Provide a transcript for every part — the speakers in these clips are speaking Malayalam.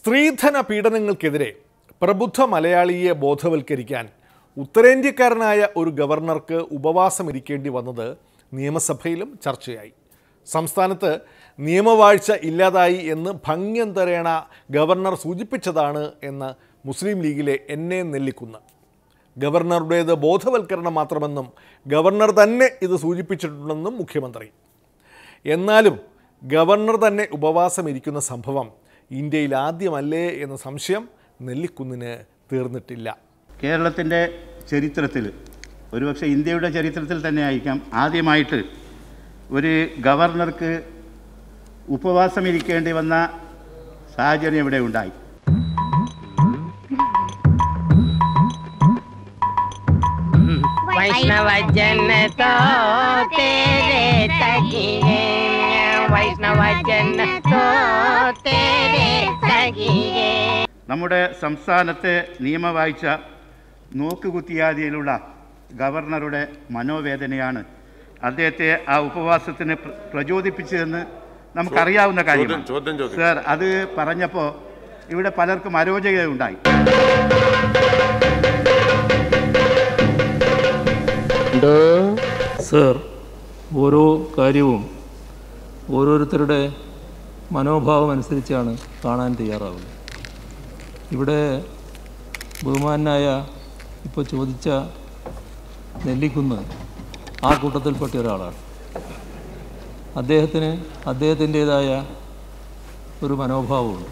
സ്ത്രീധന പീഡനങ്ങൾക്കെതിരെ പ്രബുദ്ധ മലയാളിയെ ബോധവൽക്കരിക്കാൻ ഉത്തരേന്ത്യക്കാരനായ ഒരു ഗവർണർക്ക് ഉപവാസം ഇരിക്കേണ്ടി വന്നത് നിയമസഭയിലും ചർച്ചയായി. സംസ്ഥാനത്ത് നിയമവാഴ്ച ഇല്ലാതായി എന്ന് ഭംഗ്യന്തരേണ ഗവർണർ സൂചിപ്പിച്ചതാണ് എന്ന് മുസ്ലിം ലീഗിലെ എം.എ. നെല്ലിക്കുന്ന്. ഗവർണറുടേത് ബോധവൽക്കരണം മാത്രമെന്നും ഗവർണർ തന്നെ ഇത് സൂചിപ്പിച്ചിട്ടുണ്ടെന്നും മുഖ്യമന്ത്രി. എന്നാലും ഗവർണർ തന്നെ ഉപവാസം ഇരിക്കുന്ന സംഭവം ഇന്ത്യയിൽ ആദ്യമല്ലേ എന്ന സംശയം നെല്ലിക്കുന്നിന് തീർന്നിട്ടില്ല. കേരളത്തിൻ്റെ ചരിത്രത്തിൽ, ഒരുപക്ഷെ ഇന്ത്യയുടെ ചരിത്രത്തിൽ തന്നെ ആയിരിക്കാം ആദ്യമായിട്ട് ഒരു ഗവർണർക്ക് ഉപവാസം ഇരിക്കേണ്ടി വന്ന സാഹചര്യം ഇവിടെ ഉണ്ടായി. നമ്മുടെ സംസ്ഥാനത്തെ നിയമവാഴ്ച നോക്കുകുത്തിയാതിയിലുള്ള ഗവർണറുടെ മനോവേദനയാണ് അദ്ദേഹത്തെ ആ ഉപവാസത്തിന് പ്രചോദിപ്പിച്ചതെന്ന് നമുക്കറിയാവുന്ന കാര്യമാണ്. സർ, അത് പറഞ്ഞപ്പോൾ ഇവിടെ പലർക്കും അരോചകതയുണ്ടായി. സർ, ഓരോ കാര്യവും ഓരോരുത്തരുടെ മനോഭാവം അനുസരിച്ചാണ് കാണാൻ തയ്യാറാവുന്നത്. ഇവിടെ ബഹുമാനായ ഇപ്പോൾ ചോദിച്ച നെല്ലിക്കുന്ന് ആ കൂട്ടത്തിൽപ്പെട്ട ഒരാളാണ്. അദ്ദേഹത്തിൻ്റേതായ ഒരു മനോഭാവമുണ്ട്.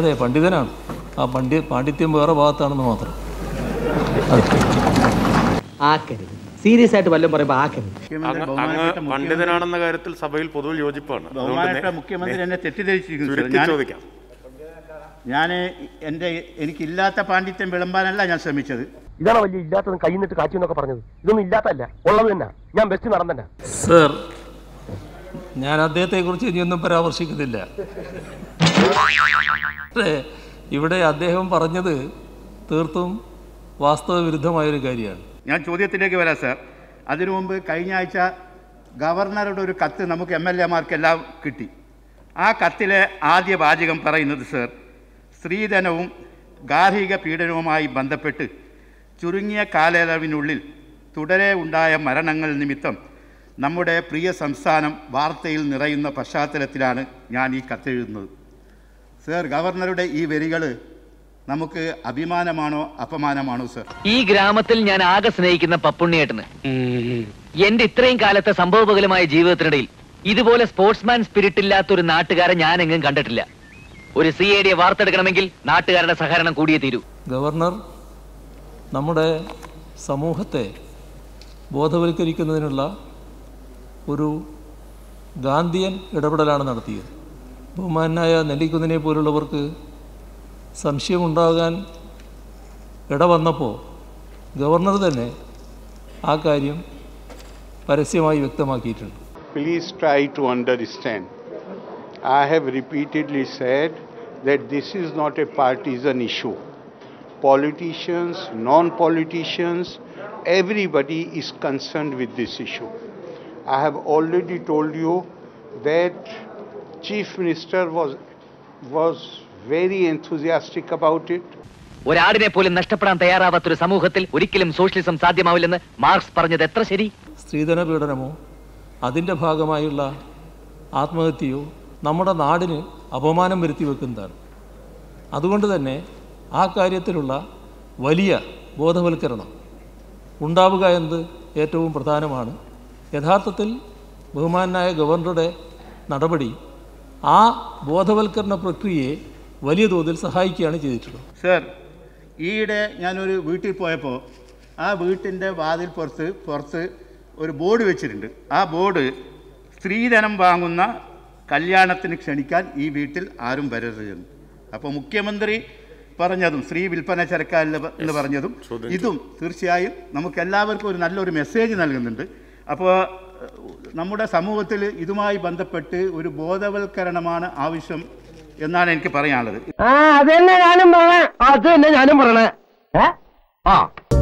അതെ, പണ്ഡിതനാണ്. ആ പാണ്ഡിത്യം വേറെ ഭാഗത്താണെന്ന് മാത്രം. സീരിയസ് ആയിട്ട് വല്ലതും പറയുമ്പോൾ ആക്കരുത്. പണ്ഡിതനാണെന്ന കാര്യത്തിൽ സഭയിൽ പൊതുവിൽ യോജിപ്പാണ്. മുഖ്യമന്ത്രി എന്നെ തെറ്റിദ്ധരിച്ചിരിക്കുന്നു. എനിക്കില്ലാത്ത പാണ്ഡിത്യം വിളമ്പാനല്ല ഞാൻ ശ്രമിച്ചത്. ഇതാണ് വലിയ ഇല്ലാത്തത്, കൈ നിന്നിട്ട് കാച്ചു എന്നൊക്കെ പറഞ്ഞത്. ഇതൊന്നും ഇല്ലാത്തല്ല, ഉള്ളത് തന്നെ. ഞാൻ ബെസ്റ്റ് നടൻ തന്നെ. സർ, ഞാൻ അദ്ദേഹത്തെ കുറിച്ച് ഇനിയൊന്നും പരാമർശിക്കുന്നില്ല. ഇവിടെ അദ്ദേഹം പറഞ്ഞത് തീർത്തും വാസ്തവ വിരുദ്ധമായൊരു കാര്യമാണ്. ഞാൻ ചോദ്യത്തിലേക്ക് വരാം സാർ. അതിനു മുമ്പ് കഴിഞ്ഞ ആഴ്ച ഗവർണറുടെ ഒരു കത്ത് നമുക്ക് എം.എൽ.എമാർക്കെല്ലാം കിട്ടി. ആ കത്തിലെ ആദ്യ വാചകം പറയുന്നത്, സാർ, സ്ത്രീധനവും ഗാർഹിക പീഡനവുമായി ബന്ധപ്പെട്ട് ചുരുങ്ങിയ കാലയളവിനുള്ളിൽ തുടരെ ഉണ്ടായ മരണങ്ങൾ നിമിത്തം നമ്മുടെ പ്രിയ സംസ്ഥാനം വാർത്തയിൽ നിറയുന്ന പശ്ചാത്തലത്തിലാണ് ഞാൻ ഈ കത്തെഴുതുന്നത്. സാർ, ഗവർണറുടെ ഈ വരികൾ നമുക്ക് അഭിമാനമാണോ അപമാനമാണോ? സർ, ഈ ഗ്രാമത്തിൽ ഞാൻ ആകെ സ്നേഹിക്കുന്ന പപ്പുണ്ണിയേട്ടന് എന്റെ ഇത്രയും കാലത്തെ സംഭവബഹുലമായ ജീവിതത്തിനിടയിൽ ഇതുപോലെ സ്പോർട്സ്മാൻ സ്പിരിറ്റ് ഇല്ലാത്തൊരു നാട്ടുകാരെ ഞാൻ എങ്ങും കണ്ടിട്ടില്ല. ഒരു CID യെ വാർത്തെടുക്കണമെങ്കിൽ നാട്ടുകാരുടെ സഹകരണം കൂടിയേ തീരൂ. ഗവർണർ നമ്മുടെ സമൂഹത്തെ ബോധവൽക്കരിക്കുന്നതിനുള്ള ഒരു ഗാന്ധിയൻ ഇടപെടലാണ് നടത്തിയത്. ബഹുമാനായ നെല്ലിക്കുന്നിനെ പോലുള്ളവർക്ക് സംശയമുണ്ടാകാൻ ഇടവന്നപ്പോൾ ഗവർണർ തന്നെ ആ കാര്യം പരസ്യമായി വ്യക്തമാക്കിയിട്ടുണ്ട്. Please try to understand. I have repeatedly said that this is not a partisan issue. Politicians, non-politicians, everybody is concerned with this issue. I have already told you that Chief Minister was very enthusiastic about it. ഒരാടിനെ പോലും നഷ്ടപ്പെടാൻ തയ്യാറാവാത്ത ഒരു സമൂഹത്തിൽ ഒരിക്കലും സോഷ്യലിസം സാധ്യമാവില്ലെന്ന് മാർക്സ് പറഞ്ഞത് എത്ര ശരി? സ്ത്രീധന പീഡനമോ അതിൻ്റെ ഭാഗമായുള്ള ആത്മഹത്യയോ നമ്മുടെ നാടിന് അപമാനം വരുത്തി വെക്കുന്നതാണ്. അതുകൊണ്ട് തന്നെ ആ കാര്യത്തിലുള്ള വലിയ ബോധവൽക്കരണം ഉണ്ടാവുക എന്നത് ഏറ്റവും പ്രധാനമാണ്. യഥാർത്ഥത്തിൽ ബഹുമാനായ ഗവർണറുടെ നടപടി ആ ബോധവൽക്കരണ പ്രക്രിയയെ വലിയ തോതിൽ സഹായിക്കുകയാണ് ചെയ്തിട്ടുള്ളത്. സർ, ഈയിടെ ഞാനൊരു വീട്ടിൽ പോയപ്പോൾ ആ വീട്ടിൻ്റെ വാതിൽ പുറത്ത് ഒരു ബോർഡ് വെച്ചിട്ടുണ്ട്. ആ ബോർഡ്, സ്ത്രീധനം വാങ്ങുന്ന കല്യാണത്തിന് ക്ഷണിക്കാൻ ഈ വീട്ടിൽ ആരും വരരുതെന്ന്. അപ്പോൾ മുഖ്യമന്ത്രി പറഞ്ഞതും സ്ത്രീ വിൽപ്പന ചരക്കാരെന്ന് പറഞ്ഞതും ഇതും തീർച്ചയായും നമുക്ക് എല്ലാവർക്കും ഒരു നല്ലൊരു മെസ്സേജ് നൽകുന്നുണ്ട്. അപ്പോൾ നമ്മുടെ സമൂഹത്തിൽ ഇതുമായി ബന്ധപ്പെട്ട് ഒരു ബോധവൽക്കരണമാണ് ആവശ്യം എന്നാണ് എനിക്ക് പറയാനുള്ളത്.